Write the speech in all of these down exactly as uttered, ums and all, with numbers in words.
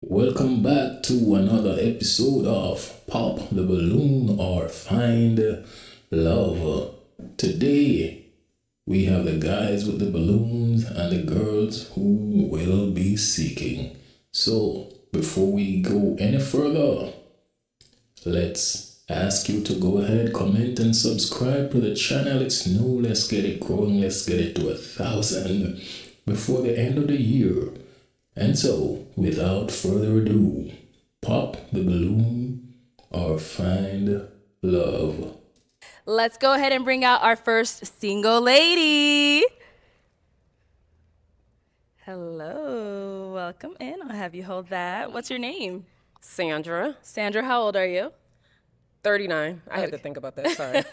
Welcome back to another episode of Pop the Balloon or Find Love. Today we have the guys with the balloons and the girls who will be seeking. So before we go any further, let's ask you to go ahead, comment and subscribe to the channel. It's new, let's get it growing, let's get it to a thousand before the end of the year. And so, without further ado, pop the balloon or find love. Let's go ahead and bring out our first single lady. Hello, welcome in. I'll have you hold that. What's your name? Sandra. Sandra, how old are you? thirty-nine. I okay. had to think about that, sorry.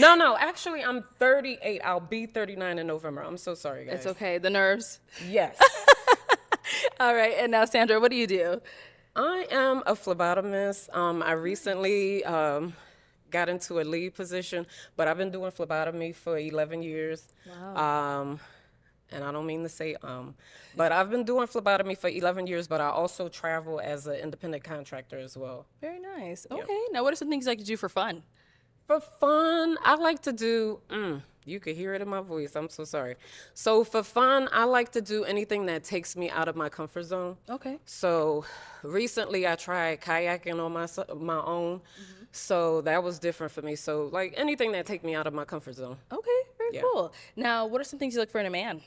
no, no, actually I'm thirty-eight. I'll be thirty-nine in November. I'm so sorry, guys. It's okay, the nerves. Yes. All right, and now Sandra, what do you do? I am a phlebotomist. Um, I recently um, got into a lead position, but I've been doing phlebotomy for eleven years. Wow. Um, and I don't mean to say um, but I've been doing phlebotomy for eleven years, but I also travel as an independent contractor as well. Very nice. Okay, yeah. Now what are some things you like to do for fun? For fun, I like to do, mm, you could hear it in my voice, I'm so sorry. So for fun, I like to do anything that takes me out of my comfort zone. Okay. So recently I tried kayaking on my, my own, mm-hmm. so that was different for me. So like anything that takes me out of my comfort zone. Okay, very yeah. cool. Now, what are some things you look for in a man?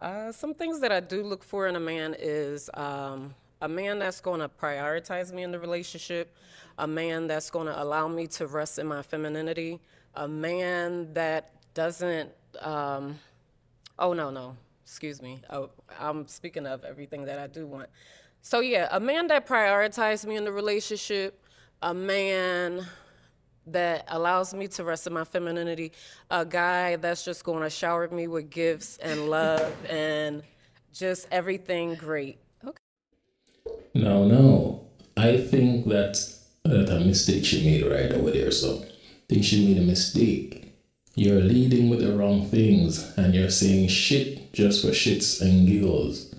Uh, some things that I do look for in a man is, um, a man that's going to prioritize me in the relationship, a man that's going to allow me to rest in my femininity, a man that doesn't, um, oh, no, no, excuse me. Oh, I'm speaking of everything that I do want. So, yeah, a man that prioritizes me in the relationship, a man that allows me to rest in my femininity, a guy that's just going to shower me with gifts and love and just everything great. No, no. I think that's, that's a mistake she made right over there. So I think she made a mistake. You're leading with the wrong things and you're saying shit just for shits and giggles.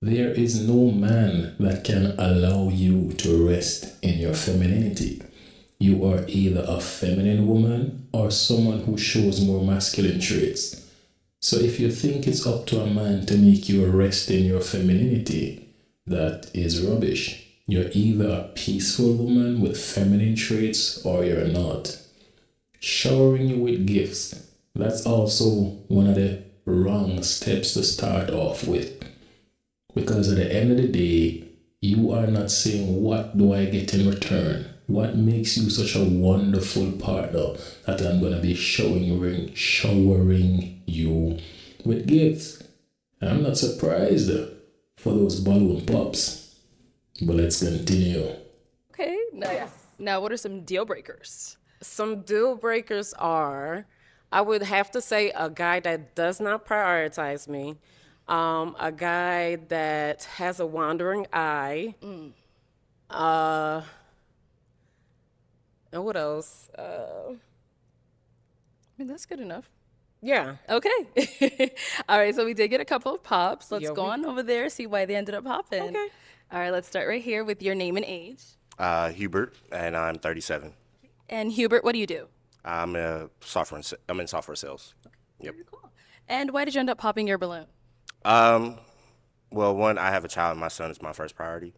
There is no man that can allow you to rest in your femininity. You are either a feminine woman or someone who shows more masculine traits. So if you think it's up to a man to make you rest in your femininity, that is rubbish. You're either a peaceful woman with feminine traits or you're not. Showering you with gifts, that's also one of the wrong steps to start off with. Because at the end of the day, you are not saying, what do I get in return? What makes you such a wonderful partner that I'm going to be showering, showering you with gifts? I'm not surprised for those balloon pops, but let's continue. Okay, nice. Now what are some deal breakers? Some deal breakers are, I would have to say a guy that does not prioritize me, um, a guy that has a wandering eye, mm. uh, and what else? Uh, I mean, that's good enough. Yeah. Okay. All right. So we did get a couple of pops. Let's Yo, go on over there, see why they ended up popping. Okay. All right. Let's start right here with your name and age. Uh, Hubert, and I'm thirty-seven. And Hubert, what do you do? I'm a software. I'm in software sales. Okay. Yep. Very cool. And why did you end up popping your balloon? Um, well, one, I have a child. My son is my first priority.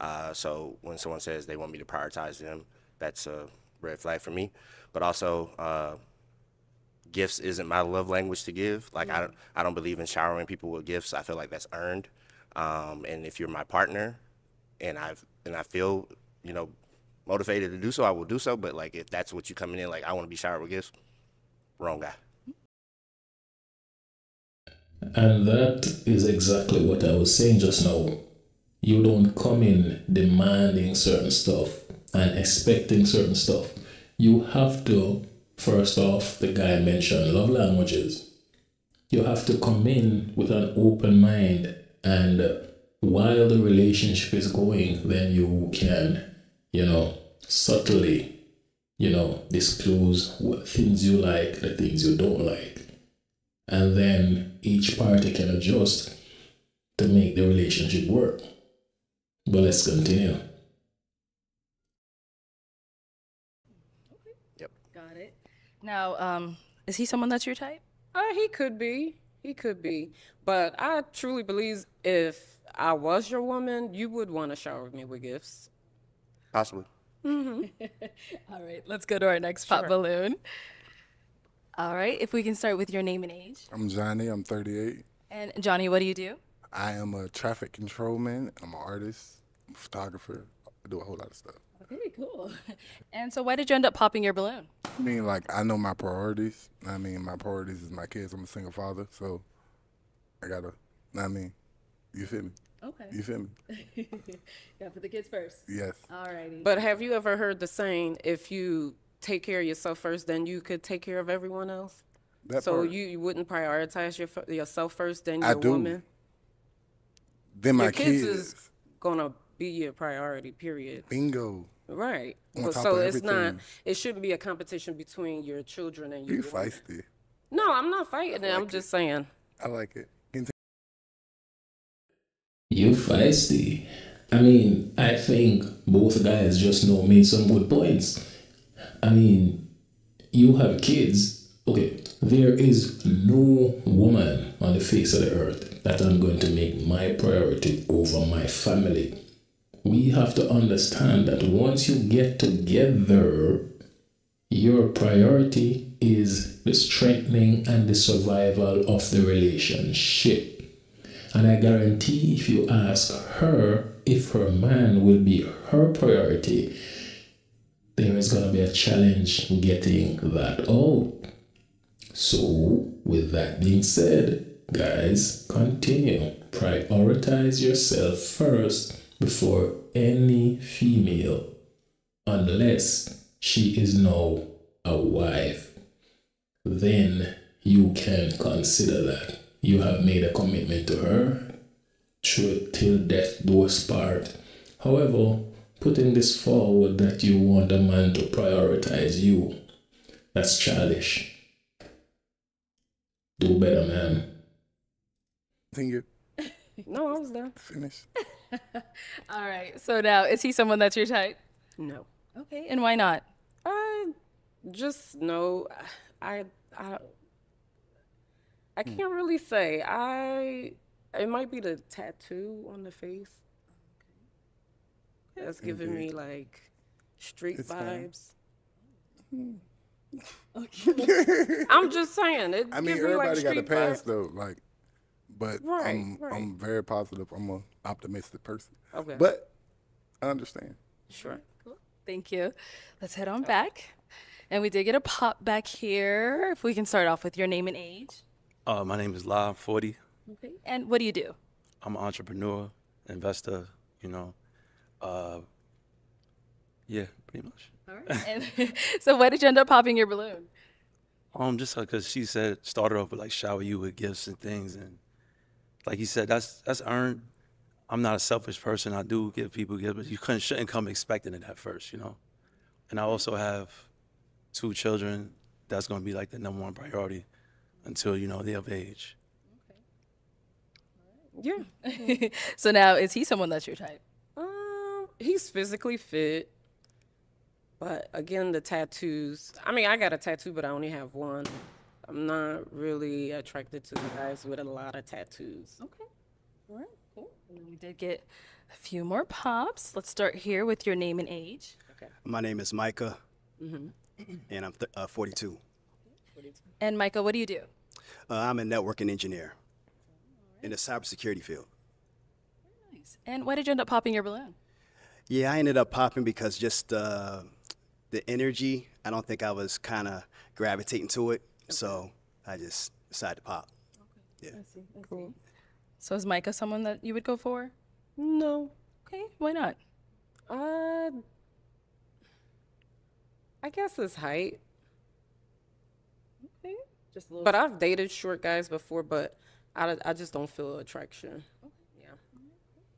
Uh, so when someone says they want me to prioritize them, that's a red flag for me. But also, uh. gifts isn't my love language to give. Like mm-hmm. I don't, I don't believe in showering people with gifts. I feel like that's earned. Um, and if you're my partner, and I've and I feel, you know, motivated to do so, I will do so. But like if that's what you coming in, like I want to be showered with gifts, wrong guy. And that is exactly what I was saying just now. You don't come in demanding certain stuff and expecting certain stuff. You have to. First off, the guy mentioned love languages. You have to come in with an open mind, and while the relationship is going, then you can, you know, subtly, you know, disclose what things you like, the things you don't like. And then each party can adjust to make the relationship work. But let's continue. Yep. Got it. Now, um, is he someone that's your type? Uh, he could be. He could be. But I truly believe if I was your woman, you would want to shower me with gifts. Possibly. Mm-hmm. All right, let's go to our next sure. Pop Balloon. All right, if we can start with your name and age. I'm Johnny, I'm thirty-eight. And Johnny, what do you do? I am a traffic controlman, I'm an artist, I'm a photographer, I do a whole lot of stuff. Okay, cool. And so why did you end up popping your balloon? I mean, like, I know my priorities. I mean, my priorities is my kids. I'm a single father, so I gotta, I mean, you feel me? Okay. You feel me? Yeah, put the kids first. Yes. All righty. But have you ever heard the saying, if you take care of yourself first, then you could take care of everyone else? That so part. You, you wouldn't prioritize your, yourself first, then your I do. woman? Then my your kids. kids is gonna be your priority, period. Bingo. Right. On top so of it's everything. not, it shouldn't be a competition between your children and your You woman. feisty. No, I'm not fighting like it. I'm just saying. I like it. You feisty. I mean, I think both guys just now made some good points. I mean, you have kids. Okay, there is no woman on the face of the earth that I'm going to make my priority over my family. We have to understand that once you get together, your priority is the strengthening and the survival of the relationship. And I guarantee if you ask her if her man will be her priority, there is going to be a challenge getting that out. So, with that being said, guys, continue. Prioritize yourself first before any female, unless she is now a wife. Then you can consider that. You have made a commitment to her, true till death do us part. However, putting this forward that you want a man to prioritize you, that's childish. Do better, man. Thank you. No, I was done. Finish. All right, so now, is he someone that's your type? No. Okay, and why not? I just, no, I, I, I can't really say. I it might be the tattoo on the face. That's giving Indeed. me like street it's vibes. Okay. I'm just saying. It I mean, gives everybody me like got a pass vibes. though. Like, but right, I'm right. I'm very positive. I'm an optimistic person. Okay. But I understand. Sure. Cool. Thank you. Let's head on okay. back. And we did get a pop back here. If we can start off with your name and age. Uh, my name is La, I'm forty. Okay. And what do you do? I'm an entrepreneur, investor, you know. Uh, yeah, pretty much. All right. And so why did you end up popping your balloon? Um, just because she said, started off with like shower you with gifts and things. And like he said, that's that's earned. I'm not a selfish person. I do give people gifts, but you couldn't, shouldn't come expecting it at first, you know. And I also have two children. That's going to be like the number one priority. Until, you know, they're of age. Okay. Right. Yeah. So now, is he someone that's your type? Um, he's physically fit. But again, the tattoos. I mean, I got a tattoo, but I only have one. I'm not really attracted to guys with a lot of tattoos. Okay. All right, cool. And we did get a few more pops. Let's start here with your name and age. Okay. My name is Micah, mm-hmm. and I'm th uh, forty-two. And Micah, what do you do? Uh, I'm a networking engineer in the cybersecurity field. Very nice. And why did you end up popping your balloon? Yeah, I ended up popping because just uh, the energy, I don't think I was kind of gravitating to it. Okay. So I just decided to pop. Okay. Yeah. I see. I see. Cool. So is Micah someone that you would go for? No. Okay, why not? Uh, I guess his height. Just a little but I've dated short guys before, but I, I just don't feel attraction. Okay. Yeah.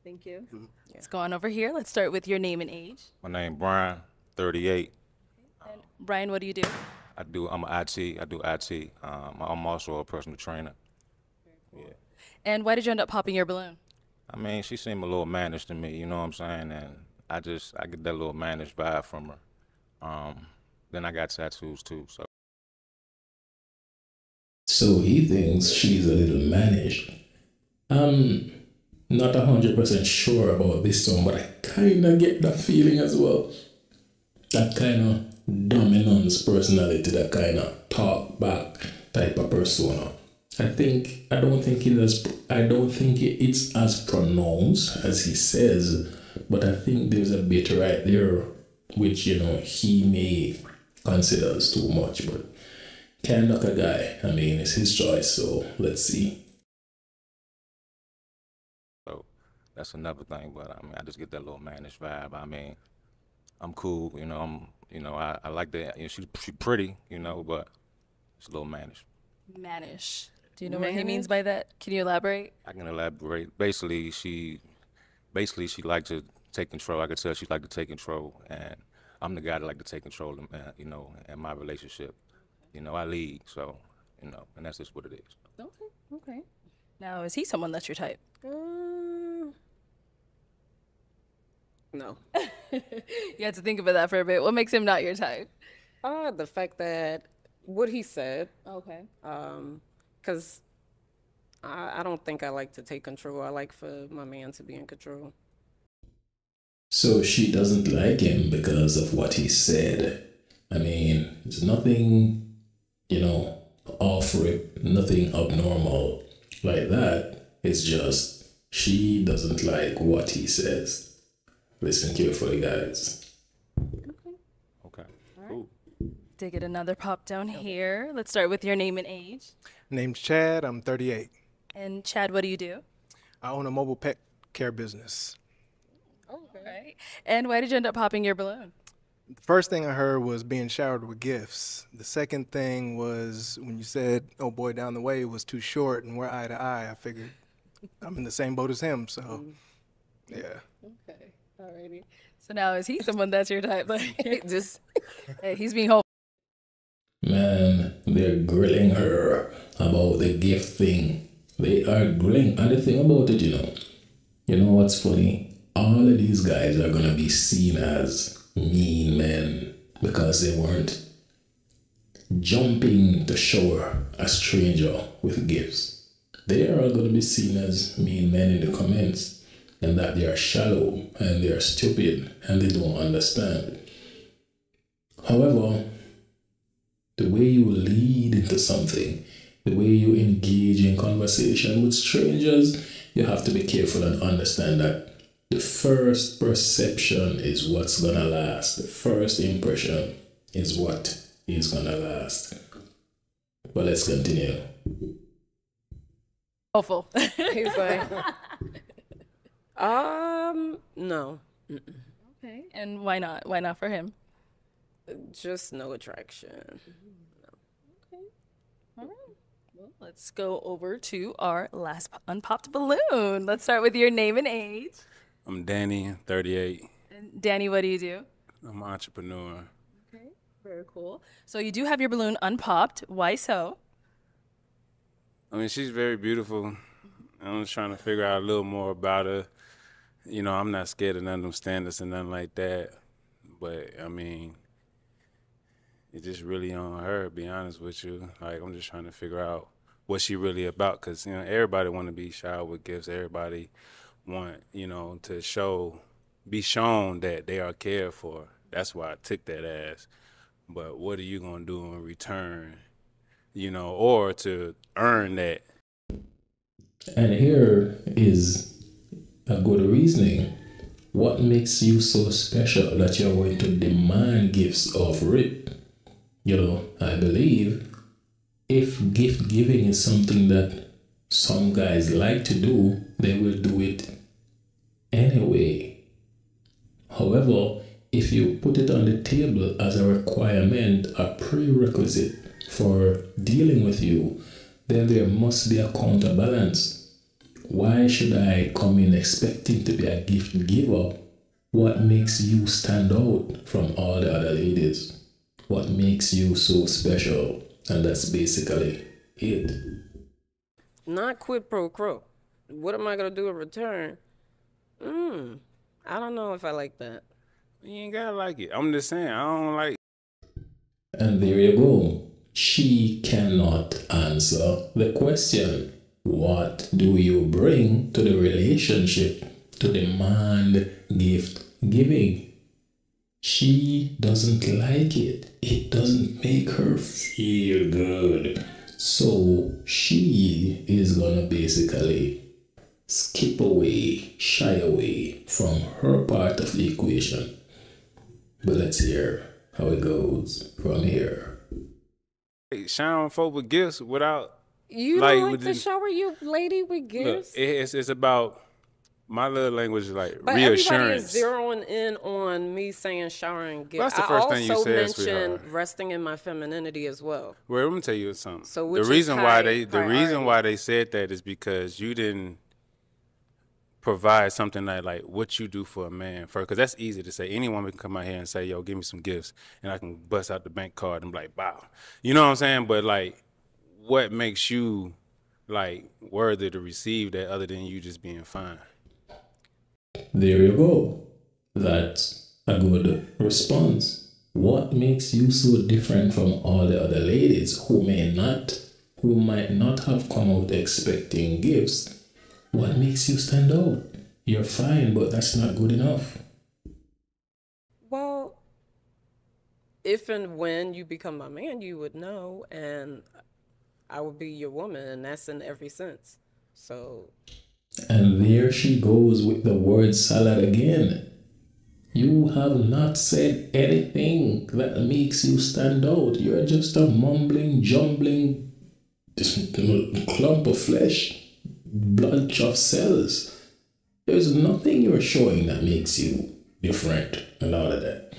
Thank you. Mm-hmm. Yeah. Let's go on over here. Let's start with your name and age. My name is Brian, thirty-eight. Okay. And Brian, what do you do? I do. I'm an I T. I do I T. Um, I'm also a personal trainer. Very cool. Yeah. And why did you end up popping your balloon? I mean, she seemed a little mannish to me, you know what I'm saying? And I just, I get that little mannish vibe from her. Um, then I got tattoos too, so. So he thinks she's a little mannish. I'm not one hundred percent sure about this one, but I kind of get that feeling as well. That kind of dominance personality, that kind of talk back type of persona. I think I don't think it as I don't think it's as pronounced as he says, but I think there's a bit right there which, you know, he may consider as too much, but can't knock a guy. I mean, it's his choice, so let's see. So that's another thing, but I mean, I just get that little mannish vibe. I mean, I'm cool, you know. I'm, you know, I, I like that. You know, she's she's pretty, you know, but it's a little mannish. Mannish. Do you know Manish? What he means by that? Can you elaborate? I can elaborate. Basically, she, basically she likes to take control. I could tell she likes to take control, and I'm the guy that likes to take control, uh, you know, in my relationship. You know, I lead, so, you know, and that's just what it is. Okay, okay. Now, is he someone that's your type? Um, no. You had to think about that for a bit. What makes him not your type? Uh, the fact that what he said. Okay. Um. Because I, I don't think I like to take control. I like for my man to be in control. So she doesn't like him because of what he said. I mean, there's nothing, you know, off rip, nothing abnormal like that. It's just she doesn't like what he says. Listen carefully, guys. Okay. Okay. All right. Cool. Dig it another pop down here. Let's start with your name and age. Name's Chad. I'm thirty-eight. And Chad, what do you do? I own a mobile pet care business. Oh, okay. Right. And why did you end up popping your balloon? The first thing I heard was being showered with gifts. The second thing was when you said, "Oh boy, down the way was too short and we're eye to eye." I figured I'm in the same boat as him, so mm. yeah. Okay. Alrighty. So now is he someone that's your type? Like, just hey, he's being hopeful. Man, they're grilling her about the gift thing. They are grilling. And the thing about it, you know, you know what's funny? All of these guys are going to be seen as mean men because they weren't jumping to shower a stranger with gifts. They are all going to be seen as mean men in the comments, and that they are shallow and they are stupid and they don't understand. However, the way you lead into something, the way you engage in conversation with strangers, you have to be careful and understand that the first perception is what's gonna last. The first impression is what is gonna last. But let's continue. Awful. He's like, um, no. Mm-mm. Okay, and why not? Why not for him? Just no attraction. No. Okay. All right. Well, let's go over to our last unpopped balloon. Let's start with your name and age. I'm Danny, thirty-eight. And Danny, what do you do? I'm an entrepreneur. Okay, very cool. So you do have your balloon unpopped. Why so? I mean, she's very beautiful. I'm just trying to figure out a little more about her. You know, I'm not scared of none of them standards and nothing like that. But, I mean, it's just really on her, to be honest with you. Like, I'm just trying to figure out what she really about, because, you know, everybody want to be showered with gifts. Everybody want, you know, to show, be shown that they are cared for. That's why I took that ass. But what are you going to do in return, you know, or to earn that? And here is a good reasoning. What makes you so special that you're going to demand gifts off rip? You know, I believe if gift giving is something that some guys like to do, they will do it anyway. However, if you put it on the table as a requirement, a prerequisite for dealing with you, then there must be a counterbalance. Why should I come in expecting to be a gift giver? What makes you stand out from all the other ladies? What makes you so special? And that's basically it. Not quid pro quo. what am I going to do in return? Mm, I don't know if I like that. You ain't got to like it. I'm just saying, I don't like it. And there you go. She cannot answer the question. What do you bring to the relationship to demand gift giving? She doesn't like it. It doesn't make her feel good. So she is gonna basically skip away, shy away from her part of the equation. But let's hear how it goes from here. Hey, showering folk with gifts without... You like, don't like to shower you lady with gifts? Look, it's, it's about... My love language is like but reassurance. But everybody is zeroing in on me saying showering gifts. Well, that's the first I thing you said, sweetheart. I also mentioned resting in my femininity as well. Well, let me tell you something. So the reason why they the reason why they said that is because you didn't provide something like like what you do for a man first, because that's easy to say. Any woman can come out here and say, "Yo, give me some gifts," and I can bust out the bank card and be like, "Wow," you know what I'm saying? But like, what makes you like worthy to receive that other than you just being fine? There you go. That's a good response. What makes you so different from all the other ladies who may not, who might not have come out expecting gifts? What makes you stand out? You're fine, but that's not good enough. Well, if and when you become my man, you would know, and I would be your woman, and that's in every sense. So... And there she goes with the word salad again. You have not said anything that makes you stand out. You're just a mumbling, jumbling clump of flesh, bunch of cells. There's nothing you're showing that makes you different and all of that.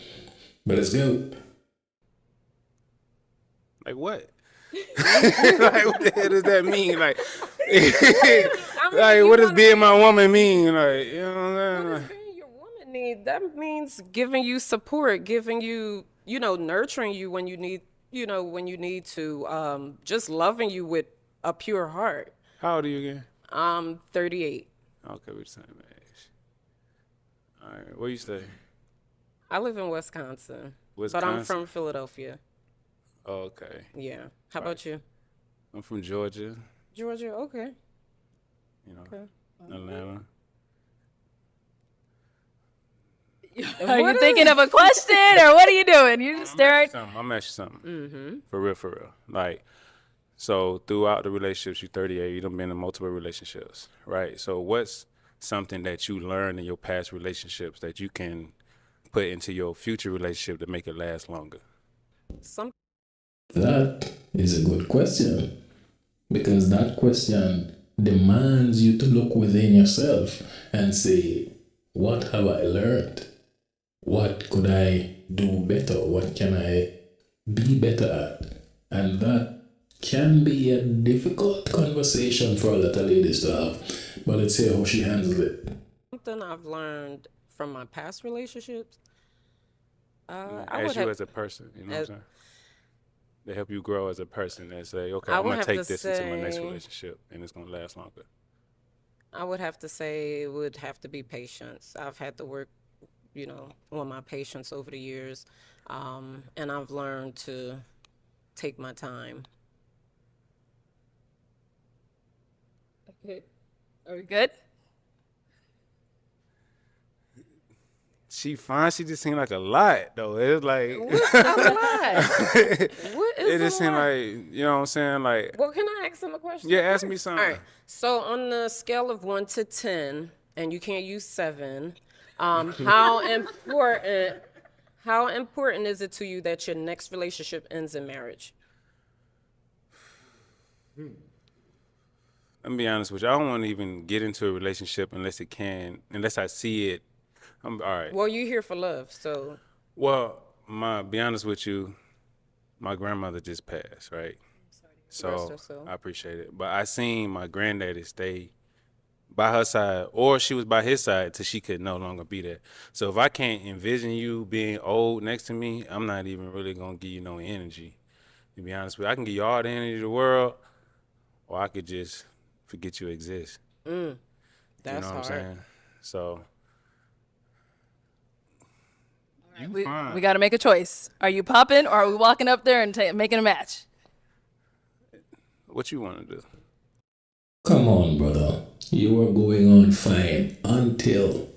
But let's go. Like what? Like what the hell does that mean? Like... I mean, like, what does being my woman mean? Like, you know what I'm saying? What does being your woman need? That means giving you support, giving you, you know, nurturing you when you need, you know, when you need to, um, just loving you with a pure heart. How old are you again? Um, thirty-eight. Okay, we're the same age. All right, where you stay? I live in Wisconsin, Wisconsin? But I'm from Philadelphia. Oh, okay. Yeah. How right. about you? I'm from Georgia. Georgia, okay. You know, okay. Atlanta. Are you thinking of a question or what are you doing? You just staring. I'm asking something. Mm-hmm. For real, for real. Like, so throughout the relationships, you're thirty-eight, you done been in multiple relationships, right? So what's something that you learned in your past relationships that you can put into your future relationship to make it last longer? Some that is a good question, because that question demands you to look within yourself and say, what have I learned? What could I do better? What can I be better at? And that can be a difficult conversation for a lot of ladies to have. But let's see how she handles it. Something I've learned from my past relationships. Uh, I as would you have, as a person, you know as, what I'm saying? They help you grow as a person and say, okay, I'm going to take this into my next relationship and it's going to last longer. I would have to say it would have to be patience. I've had to work, you know, on my patience over the years. Um, and I've learned to take my time. Okay. Are we good? She fine. She just seemed like a lot, though. It's like what's a lot? What is it? Just seemed like, you know what I'm saying. Like, well, can I ask him a question? Yeah, ask me something. All right. So on the scale of one to ten, and you can't use seven. Um, how important? How important is it to you that your next relationship ends in marriage? Hmm. Let me be honest with you. I don't want to even get into a relationship unless it can, unless I see it. I'm all right. Well, you're here for love, so. Well, my be honest with you, my grandmother just passed, right? So I appreciate it. But I seen my granddaddy stay by her side, or she was by his side till she could no longer be there. So if I can't envision you being old next to me, I'm not even really gonna give you no energy. To be honest with you, I can give you all the energy in the world, or I could just forget you exist. Mm, that's you know what hard. I'm saying? So we, we got to make a choice. Are you popping or are we walking up there and ta making a match? What you want to do? Come on, brother. You are going on fine until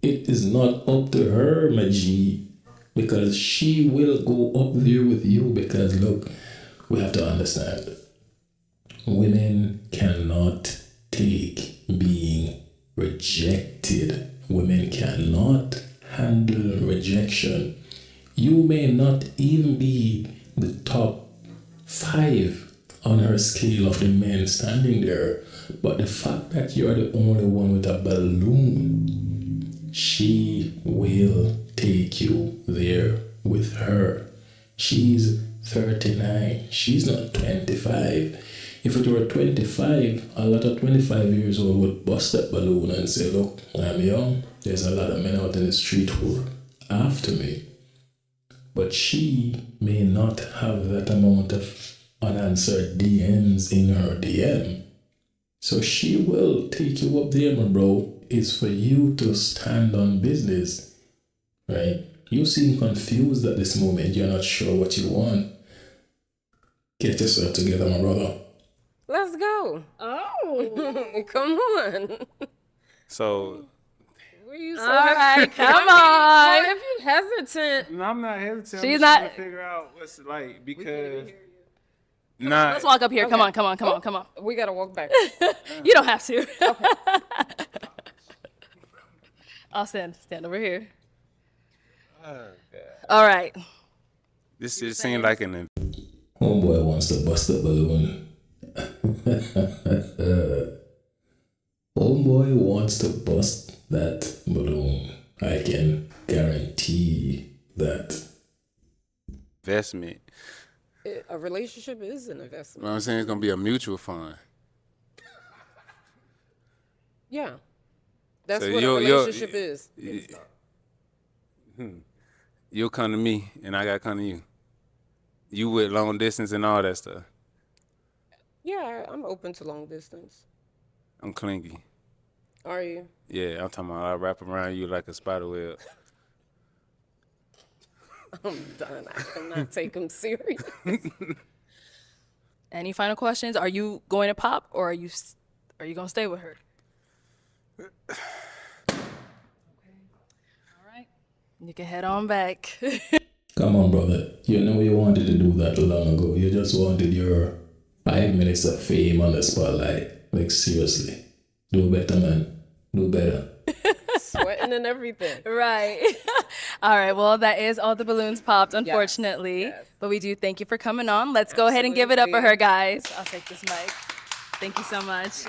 it is not up to her, my G. Because she will go up there with you. Because look, we have to understand. Women cannot take being rejected. Women cannot handle rejection. You may not even be the top five on her scale of the men standing there, but the fact that you're the only one with a balloon, she will take you there with her. She's thirty-nine, she's not twenty-five. If it were twenty-five, a lot of twenty-five years old would bust that balloon and say, look, I'm young. There's a lot of men out in the street who are after me. But she may not have that amount of unanswered D Ms in her D M. So she will take you up there, my bro. It's for you to stand on business, right? You seem confused at this moment. You're not sure what you want. Get yourself together, my brother. Let's go. Oh, come on. So. Were you so All right, come on. If you hesitant. No, I'm not hesitant. She's I'm not. Trying to figure out what's it like because. Nah. Let's walk up here. Okay. Come on, come on, come oh. on, come on. We got to walk back. You don't have to. Okay. I'll stand. Stand over here. Oh, God. All right. This just seemed like an. Homeboy wants to bust a balloon. Homeboy wants to bust that balloon. I can guarantee that. Investment. It, a relationship is an investment. What I'm saying, it's gonna be a mutual fund. Yeah, that's so what a relationship is. Hmm. You'll come to me, and I gotta come to you. You with long distance and all that stuff. Yeah, I'm open to long distance. I'm clingy. Are you? Yeah, I'm talking about I wrap around you like a spider web. I'm done. I cannot take him serious. Any final questions? Are you going to pop, or are you are you gonna stay with her? Okay. All right. You can head on back. Come on, brother. You know you wanted to do that long ago. You just wanted your five minutes of fame on the spotlight. Like seriously, do better, man. Do better. Sweating and everything. Right. All right. Well, that is all the balloons popped, unfortunately. Yes, yes. But we do thank you for coming on. Let's Absolutely. Go ahead and give it up for her, guys. I'll take this mic. Thank you so much.